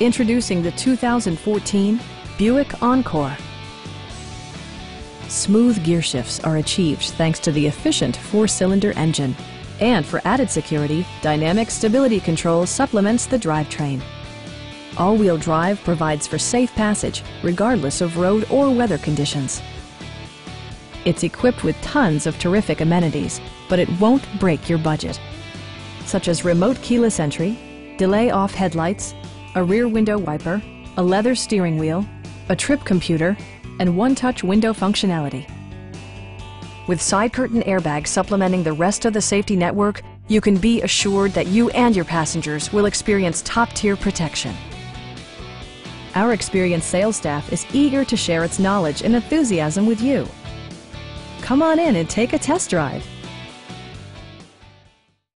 Introducing the 2014 Buick Encore. Smooth gear shifts are achieved thanks to the efficient four-cylinder engine. And for added security, dynamic stability control supplements the drivetrain. All-wheel drive provides for safe passage, regardless of road or weather conditions. It's equipped with tons of terrific amenities, but it won't break your budget, such as remote keyless entry, delay off headlights, a rear window wiper, a leather steering wheel, a trip computer, and one-touch window functionality. With side curtain airbags supplementing the rest of the safety network, you can be assured that you and your passengers will experience top-tier protection. Our experienced sales staff is eager to share its knowledge and enthusiasm with you. Come on in and take a test drive.